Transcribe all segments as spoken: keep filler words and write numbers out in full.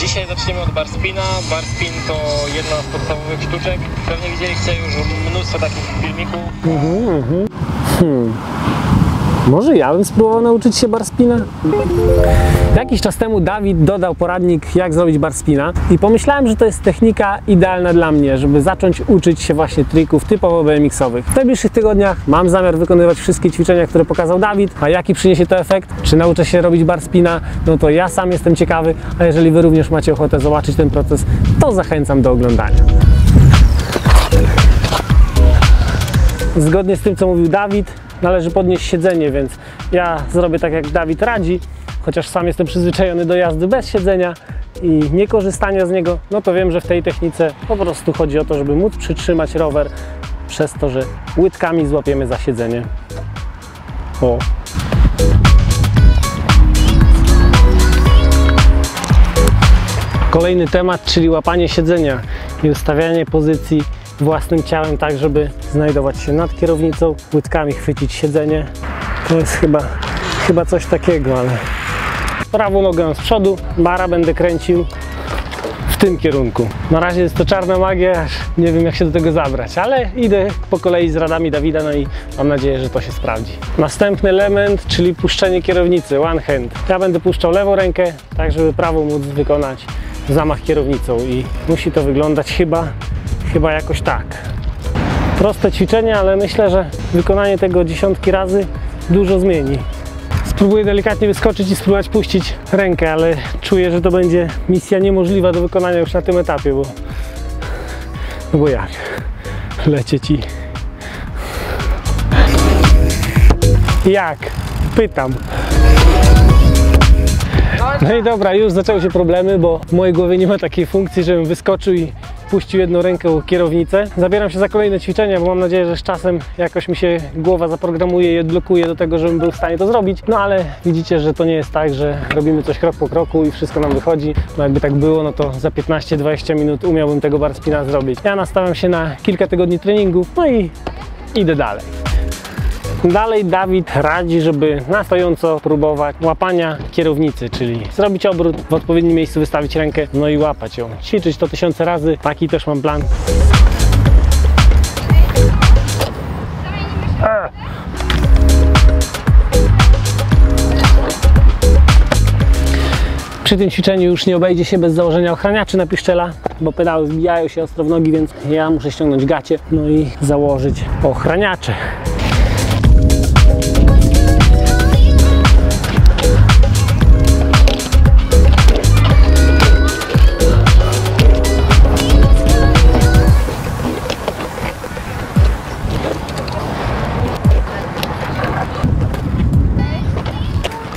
Dzisiaj zaczniemy od Barspina. Barspin to jedna z podstawowych sztuczek. Pewnie widzieliście już mnóstwo takich filmików. Mhm, mhm. Hmm. Może ja bym spróbował nauczyć się barspina? Jakiś czas temu Dawid dodał poradnik, jak zrobić barspina i pomyślałem, że to jest technika idealna dla mnie, żeby zacząć uczyć się właśnie trików typowo B M X-owych. W najbliższych tygodniach mam zamiar wykonywać wszystkie ćwiczenia, które pokazał Dawid, a jaki przyniesie to efekt, czy nauczę się robić barspina, no to ja sam jestem ciekawy, a jeżeli Wy również macie ochotę zobaczyć ten proces, to zachęcam do oglądania. Zgodnie z tym, co mówił Dawid, należy podnieść siedzenie, więc ja zrobię tak, jak Dawid radzi, chociaż sam jestem przyzwyczajony do jazdy bez siedzenia i nie korzystania z niego, no to wiem, że w tej technice po prostu chodzi o to, żeby móc przytrzymać rower przez to, że łydkami złapiemy za siedzenie. O. Kolejny temat, czyli łapanie siedzenia i ustawianie pozycji własnym ciałem tak, żeby znajdować się nad kierownicą, łydkami chwycić siedzenie. To jest chyba, chyba coś takiego, ale prawą nogę z przodu, bara będę kręcił w tym kierunku. Na razie jest to czarna magia, aż nie wiem, jak się do tego zabrać, ale idę po kolei z radami Dawida, no i mam nadzieję, że to się sprawdzi. Następny element, czyli puszczenie kierownicy, one hand. Ja będę puszczał lewą rękę, tak żeby prawą móc wykonać zamach kierownicą i musi to wyglądać chyba Chyba jakoś tak. Proste ćwiczenie, ale myślę, że wykonanie tego dziesiątki razy dużo zmieni. Spróbuję delikatnie wyskoczyć i spróbować puścić rękę, ale czuję, że to będzie misja niemożliwa do wykonania już na tym etapie, bo... No bo jak? Lecie ci. Jak? Pytam. No i dobra, już zaczęły się problemy, bo w mojej głowie nie ma takiej funkcji, żebym wyskoczył i puścił jedną rękę u kierownicę. Zabieram się za kolejne ćwiczenia, bo mam nadzieję, że z czasem jakoś mi się głowa zaprogramuje i odblokuje do tego, żebym był w stanie to zrobić. No ale widzicie, że to nie jest tak, że robimy coś krok po kroku i wszystko nam wychodzi. No jakby tak było, no to za piętnaście dwadzieścia minut umiałbym tego barspina zrobić. Ja nastawiam się na kilka tygodni treningów, no i idę dalej. Dalej Dawid radzi, żeby na stojąco próbować łapania kierownicy, czyli zrobić obrót, w odpowiednim miejscu wystawić rękę, no i łapać ją. Ćwiczyć to tysiące razy, taki też mam plan. Przy tym ćwiczeniu już nie obejdzie się bez założenia ochraniaczy na piszczela, bo pedały wbijają się ostro w nogi, więc ja muszę ściągnąć gacie, no i założyć ochraniacze.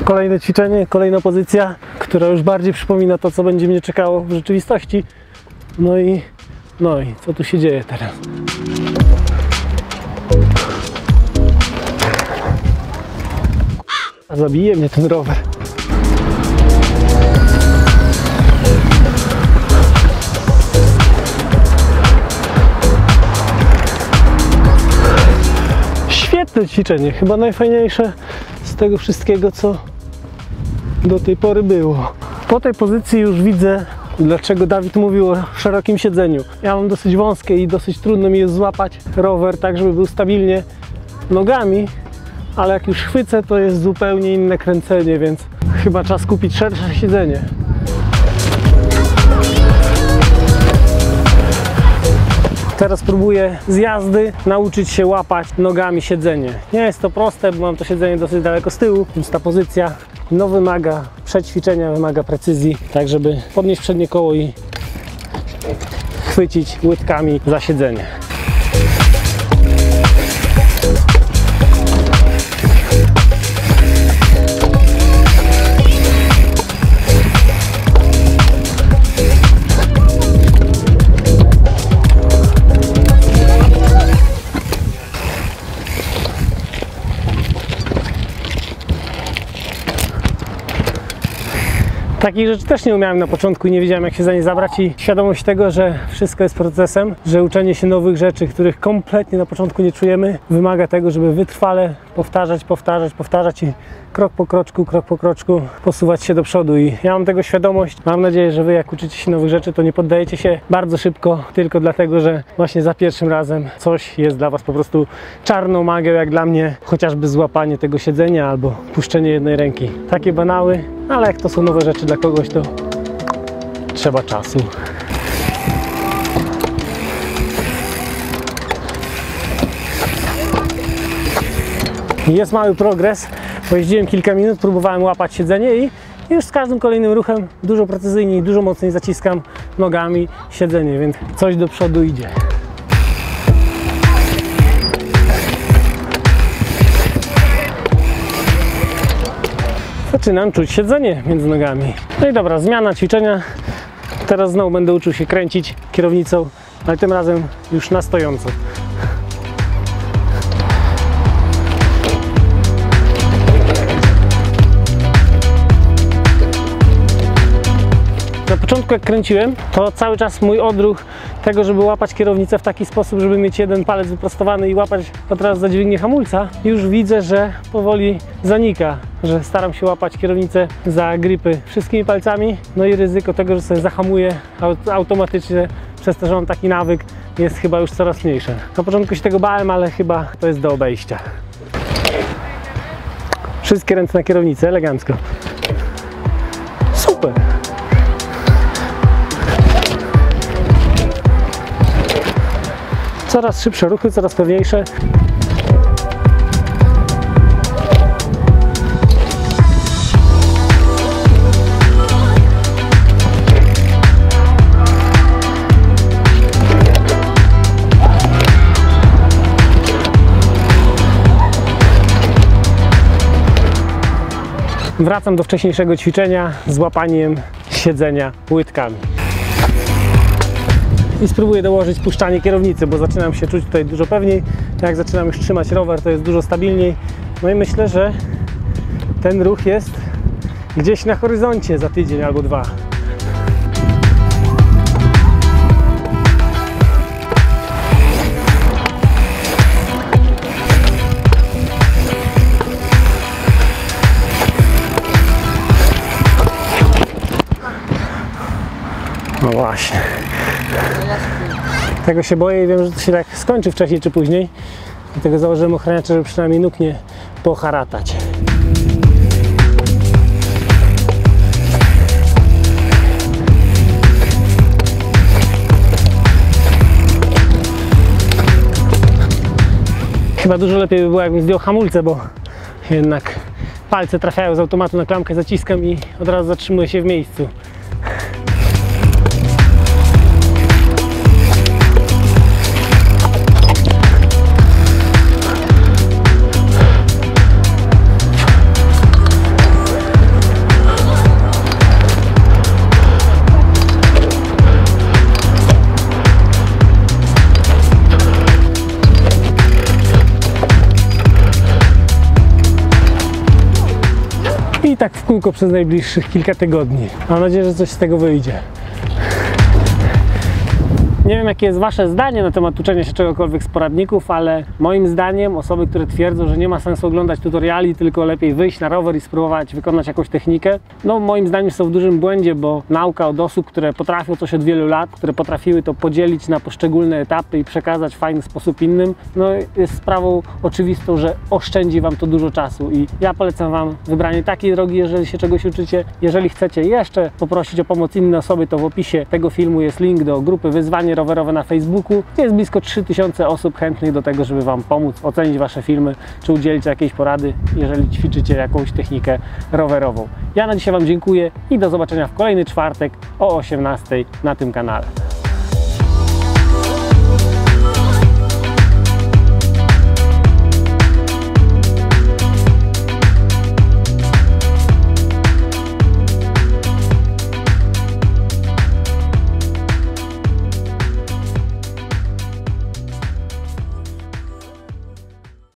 Kolejne ćwiczenie, kolejna pozycja, która już bardziej przypomina to, co będzie mnie czekało w rzeczywistości. No i, no i co tu się dzieje teraz? A zabije mnie ten rower. Świetne ćwiczenie, chyba najfajniejsze z tego wszystkiego, co do tej pory było. Po tej pozycji już widzę, dlaczego Dawid mówił o szerokim siedzeniu. Ja mam dosyć wąskie i dosyć trudno mi jest złapać rower tak, żeby był stabilnie nogami, ale jak już chwycę, to jest zupełnie inne kręcenie, więc chyba czas kupić szersze siedzenie. Teraz próbuję z jazdy nauczyć się łapać nogami siedzenie. Nie jest to proste, bo mam to siedzenie dosyć daleko z tyłu, więc ta pozycja no wymaga przećwiczenia, wymaga precyzji, tak żeby podnieść przednie koło i chwycić łydkami za siedzenie. Takich rzeczy też nie umiałem na początku i nie wiedziałem, jak się za nie zabrać, i świadomość tego, że wszystko jest procesem, że uczenie się nowych rzeczy, których kompletnie na początku nie czujemy, wymaga tego, żeby wytrwale powtarzać, powtarzać, powtarzać i krok po kroczku, krok po kroczku posuwać się do przodu i ja mam tego świadomość. Mam nadzieję, że wy jak uczycie się nowych rzeczy, to nie poddajecie się bardzo szybko tylko dlatego, że właśnie za pierwszym razem coś jest dla was po prostu czarną magią, jak dla mnie chociażby złapanie tego siedzenia albo puszczenie jednej ręki. Takie banały, ale jak to są nowe rzeczy dla kogoś, to trzeba czasu. Jest mały progres, pojeździłem kilka minut, próbowałem łapać siedzenie i już z każdym kolejnym ruchem dużo precyzyjniej, dużo mocniej zaciskam nogami siedzenie, więc coś do przodu idzie. Zaczynam czuć siedzenie między nogami. No i dobra, zmiana ćwiczenia. Teraz znowu będę uczył się kręcić kierownicą, ale tym razem już na stojąco. Na początku jak kręciłem, to cały czas mój odruch tego, żeby łapać kierownicę w taki sposób, żeby mieć jeden palec wyprostowany i łapać od razu za dźwignię hamulca, już widzę, że powoli zanika, że staram się łapać kierownicę za gripy wszystkimi palcami, no i ryzyko tego, że sobie zahamuję automatycznie przez to, że mam taki nawyk, jest chyba już coraz mniejsze. Na początku się tego bałem, ale chyba to jest do obejścia. Wszystkie ręce na kierownicę, elegancko. Super! Coraz szybsze ruchy, coraz pewniejsze. Wracam do wcześniejszego ćwiczenia z łapaniem siedzenia łydkami. I spróbuję dołożyć puszczanie kierownicy, bo zaczynam się czuć tutaj dużo pewniej. Jak zaczynam już trzymać rower, to jest dużo stabilniej. No i myślę, że ten ruch jest gdzieś na horyzoncie za tydzień albo dwa. No właśnie. Tego się boję i wiem, że to się tak skończy wcześniej czy później. Dlatego założyłem ochraniacza, żeby przynajmniej nóg nie poharatać. Chyba dużo lepiej by było, jakbym zdjął hamulce, bo jednak palce trafiają z automatu na klamkę, zaciskam i od razu zatrzymuję się w miejscu. I tak w kółko przez najbliższych kilka tygodni. Mam nadzieję, że coś z tego wyjdzie. Nie wiem, jakie jest wasze zdanie na temat uczenia się czegokolwiek z poradników, ale moim zdaniem osoby, które twierdzą, że nie ma sensu oglądać tutoriali, tylko lepiej wyjść na rower i spróbować wykonać jakąś technikę, no moim zdaniem są w dużym błędzie, bo nauka od osób, które potrafią coś od wielu lat, które potrafiły to podzielić na poszczególne etapy i przekazać w fajny sposób innym, no jest sprawą oczywistą, że oszczędzi wam to dużo czasu i ja polecam wam wybranie takiej drogi, jeżeli się czegoś uczycie. Jeżeli chcecie jeszcze poprosić o pomoc innej osoby, to w opisie tego filmu jest link do grupy wyzwanie rowerowe na Facebooku. Jest blisko trzy tysiące osób chętnych do tego, żeby wam pomóc ocenić wasze filmy, czy udzielić jakiejś porady, jeżeli ćwiczycie jakąś technikę rowerową. Ja na dzisiaj wam dziękuję i do zobaczenia w kolejny czwartek o osiemnastej na tym kanale.